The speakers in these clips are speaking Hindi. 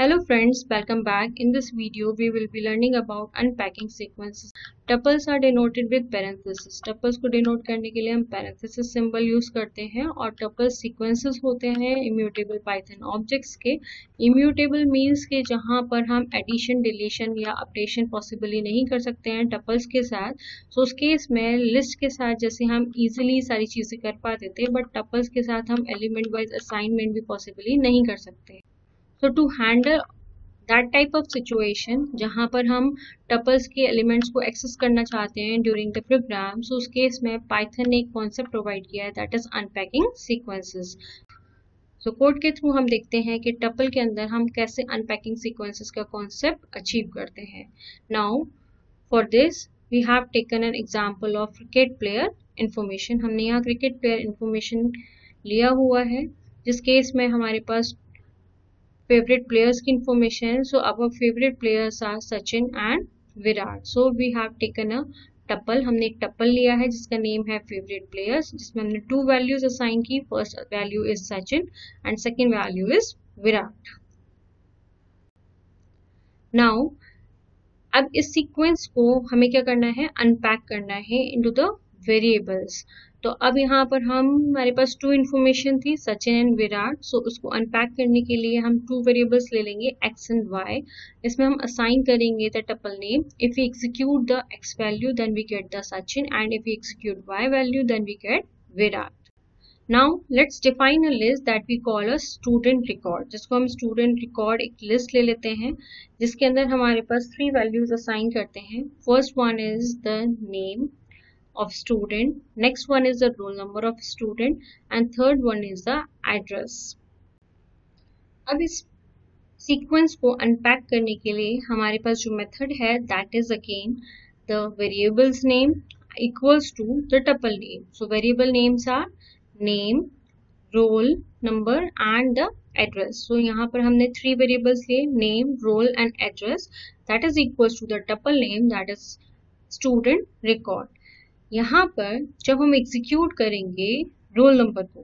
Hello friends, welcome back. In this video, we will be learning about unpacking sequences. Tuples are denoted with parentheses. Tuples को denote करने के लिए हम parentheses symbol use करते हैं और tuples sequences होते हैं immutable Python objects के. Immutable means के जहाँ पर हम addition, deletion या updation possibly नहीं कर सकते हैं tuples के साथ. So उस केस में list के साथ जैसे हम easily सारी चीजें कर पाते थे, but tuples के साथ हम element wise assignment भी possibly नहीं कर सकते. So to handle that type of situation जहाँ पर हम टपल्स के एलिमेंट्स को एक्सेस करना चाहते हैं during the program, so उस केस में पाइथन ने एक कॉन्सेप्ट प्रोवाइड किया है that is unpacking sequences. So code के थ्रू हम देखते हैं कि टपल के अंदर हम कैसे unpacking sequences का कॉन्सेप्ट अचीव करते हैं. Now for this we have taken an example of cricket player information. हमने यहाँ क्रिकेट प्लेयर इंफॉर्मेशन लिया हुआ है जिस केस में हमारे पास favorite players की information. So our favorite players are Sachin and Virat. So we have taken a tuple. हमने एक tuple लिया है जिसका name है favorite players, जिसमें हमने two values assign की. First value is Sachin and second value is Virat. Now अब इस sequence को हमें क्या करना है, unpack करना है into the variables. तो अब यहाँ पर हमारे पास टू इन्फॉर्मेशन थी, सचिन एंड विराट. सो उसको अनपैक करने के लिए हम टू वेरिएबल्स ले लेंगे एक्स एंड वाई. इसमें हम असाइन करेंगे the tuple name. If we execute the x value then we get the Sachin and if we execute Y value then we get Virat. Now let's define a list that we call a student record, जिसको हम स्टूडेंट रिकॉर्ड एक लिस्ट ले लेते हैं जिसके अंदर हमारे पास थ्री वैल्यूज असाइन करते हैं. First one is the name of student, next one is the roll number of student and third one is the address. अब इस sequence को unpack करने के लिए हमारे पास जो method है that is again the variable's name equals to the tuple name. So variable names are name, roll number and the address. So यहाँ पर हमने three variables लिए, name, roll and address, that is equals to the tuple name that is student record. यहाँ पर जब हम एग्जीक्यूट करेंगे रोल नंबर को,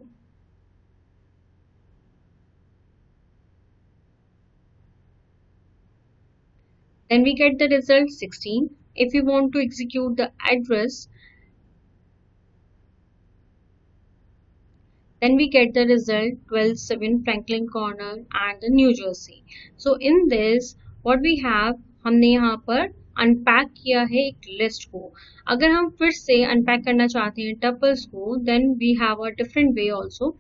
then we get the result 16. If we want to execute the address, then we get the result 127 Franklin Corner and the New Jersey. So in this, what we have, हमने यहाँ पर अनपैक किया है एक लिस्ट को. अगर हम फिर से अनपैक करना चाहते हैं टपल्स को, then we have a different way also.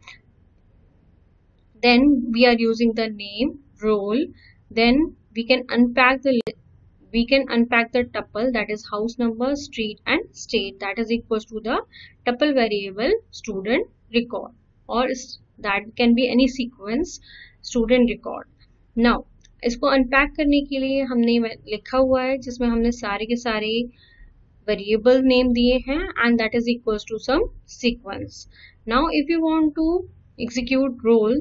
Then we are using the name, roll, then we can unpack the tuple that is house number, street and state, that is equals to the tuple variable student record, और that can be any sequence student record. Now इसको अनपैक करने के लिए हमने लिखा हुआ है जिसमें हमने सारे के सारे वेरिएबल नेम दिए हैं and that is equals to some sequence. Now if you want to execute roll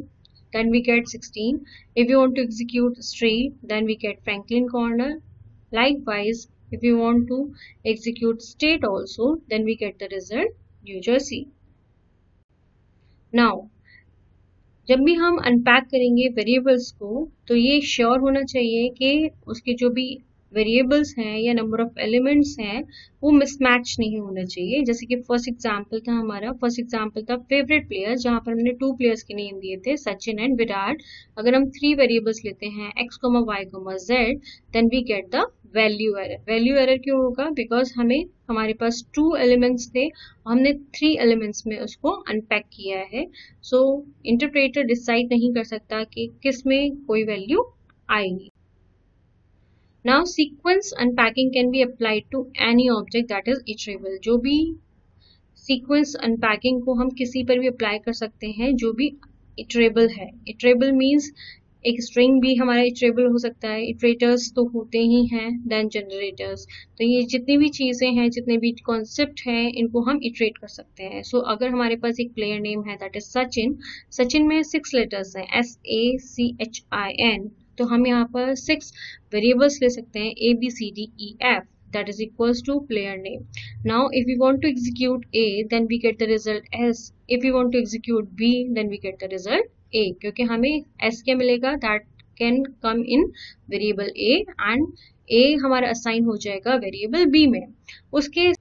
then we get 16. If you want to execute street then we get Franklin corner. Likewise if you want to execute state also then we get the result New Jersey. Now जब भी हम अनपैक करेंगे वेरिएबल्स को तो ये श्योर होना चाहिए कि उसके जो भी वेरिएबल्स हैं या नंबर ऑफ एलिमेंट्स हैं वो मिसमैच नहीं होना चाहिए. जैसे कि फर्स्ट एग्जांपल था फेवरेट प्लेयर्स, जहाँ पर हमने टू प्लेयर्स के नेम दिए थे सचिन एंड विराट. अगर हम थ्री वेरिएबल्स लेते हैं x comma, y comma, z, then we get the value error. Value error क्यों होगा, बिकॉज हमारे पास टू एलिमेंट्स थे और हमने थ्री एलिमेंट्स में उसको अनपैक किया है. सो इंटरप्रेटर डिसाइड नहीं कर सकता कि किस में कोई वैल्यू आएगी. Now sequence unpacking can be applied to any object that is iterable. जो भी sequence unpacking को हम किसी पर भी apply कर सकते हैं जो भी iterable है. Iterable means एक string भी हमारा iterable हो सकता है, iterators तो होते ही हैं, then generators. तो ये जितनी भी चीज़ें हैं, जितने भी concept हैं, इनको हम iterate कर सकते हैं. So अगर हमारे पास एक player name है that is Sachin, Sachin में 6 letters हैं S-A-C-H-I-N, तो हम यहाँ पर 6 वेरिएबल्स ले सकते हैं ABCDEF, that is equals to player name. Now if we want to execute A then we get the result S, if we want to execute B then we get the result A, क्योंकि हमें S क्या मिलेगा, that can come in variable a and a हमारा असाइन हो जाएगा वेरिएबल b में। उसके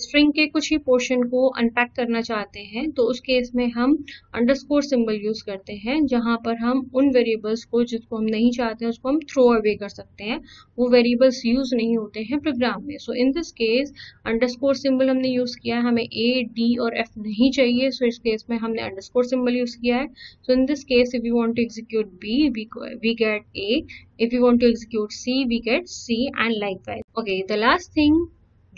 स्ट्रिंग के कुछ ही पोर्शन को अनपैक करना चाहते हैं तो उस केस में हम अंडरस्कोर सिंबल यूज करते हैं, जहां पर हम उन वेरिएबल्स को जिसको हम नहीं चाहते हैं उसको हम थ्रो अवे कर सकते हैं, वो वेरिएबल्स यूज नहीं होते हैं प्रोग्राम में। So in this case underscore symbol हमने यूज किया है, हमें ए डी और एफ नहीं चाहिए, सो इस केस में हमने अंडरस्कोर सिंबल यूज किया है। So in this case if you want to execute B we get A, if you want to execute C we get C and likewise. Okay, the last thing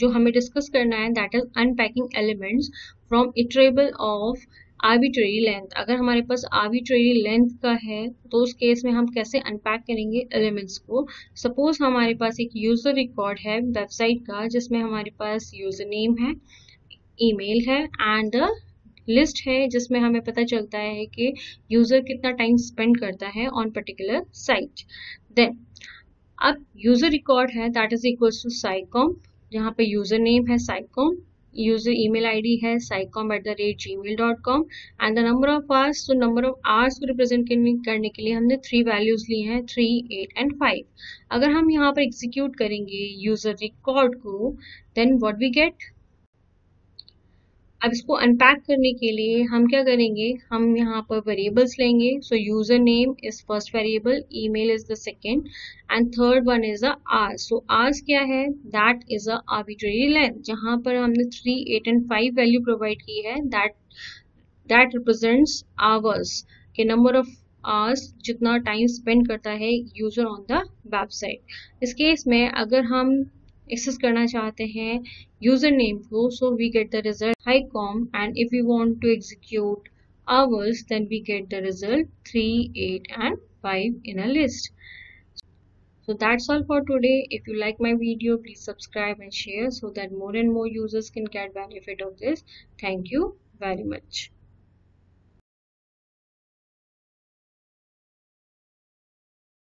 जो हमें डिस्कस करना है that is unpacking elements from iterable of arbitrary length. अगर हमारे पास आर्बिट्रेरी लेंथ का है तो उस केस में हम कैसे अनपैक करेंगे एलिमेंट्स को। सपोज हमारे पास एक यूजर रिकॉर्ड है वेबसाइट का, जिसमें हमारे पास यूजर नेम है, ईमेल है एंड लिस्ट है, जिसमें हमें पता चलता है कि यूजर कितना टाइम स्पेंड करता है ऑन पर्टिकुलर साइट। देन अब यूजर रिकॉर्ड है दैट इज इक्वल्स टू साइकॉम्प, जहाँ पे यूजर नेम है साइकॉम, यूजर ईमेल आईडी है saicomp@gmail.com and the number of hours. तो नंबर ऑफ आवर्स को रिप्रेजेंट करने के लिए हमने 3 वैल्यूज ली हैं 3, 8 एंड 5। अगर हम यहाँ पर एग्जीक्यूट करेंगे यूजर रिकॉर्ड को देन व्हाट वी गेट। अब इसको अनपैक करने के लिए हम क्या करेंगे, हम यहाँ पर वेरिएबल्स लेंगे। So user name is first variable, email is the second and third one is the hours. So hours क्या है that is a arbitrary length, जहाँ पर हमने 3, 8 एंड 5 वैल्यू प्रोवाइड की है। दैट रिप्रेजेंट्स आवर्स के नंबर ऑफ आवर्स जितना टाइम स्पेंड करता है यूजर ऑन द वेबसाइट। इस केस में अगर हम एक्सेस करना चाहते हैं यूजर नेम को so we get the result Sci-Comp and if you want to execute hours then we get the result 3, 8 and 5 in a list. So that's all for today. If you like my video, please subscribe and share so that more and more users can get benefit of this. Thank you very much.